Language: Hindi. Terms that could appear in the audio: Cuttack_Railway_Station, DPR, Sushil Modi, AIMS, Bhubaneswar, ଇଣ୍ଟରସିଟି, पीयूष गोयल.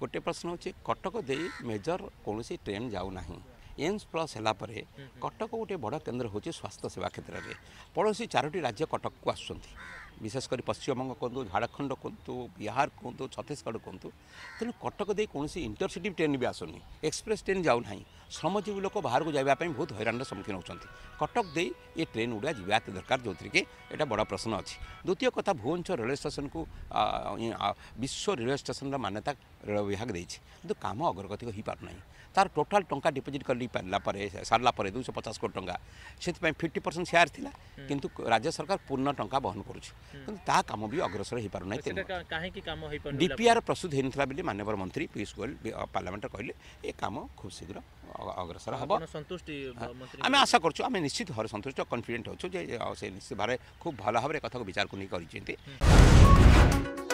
गोटे प्रश्न होची कटक दे मेजर कौन सी ट्रेन जाऊना एम्स प्लस होगापर कटक गोटे बड़ केन्द्र होची स्वास्थ्य सेवा क्षेत्र में पड़ोसी चारोटी राज्य कटक को आसुँच विशेषकर पश्चिमबंग कहूँ झारखंड कहूँ बिहार कहूँ छत्तीसगढ़ कहूँ तेणु कटक दे कौन इंटरसिटी ट्रेन भी आसुनी एक्सप्रेस ट्रेन जाऊना श्रमजीवी लोक बाहर को जावाप बहुत हैरान सम्मुखीन होती कटक दे ये ट्रेन गुड़ा जावात दरकार जो थी यहाँ बड़ा प्रश्न अच्छी। द्वितीय कथा भुवनेश्वर रेलवे स्टेशन को विश्व रेलवे स्टेशन मान्यता रेल विभाग देती कि कम अग्रगति हो पारना तार टोटाल टंका डिपोजिट कर सारापर 250 कोटी टंका से 50% शेयर थिला किंतु राज्य सरकार पूर्ण टंका बहन करुँचा कम भी अग्रसर हो पारना DPR प्रस्तुत होता बोली माननीय मंत्री पीयूष गोयल पार्लियामेंट कहले ये काम खूब शीघ्र अग्रसर हम संतुष्टि आम आशा करें निश्चित भाव संतुष्ट कन्फिडेंट अच्छे निश्चित भाव खूब भल भाव कथा विचार को नहीं कर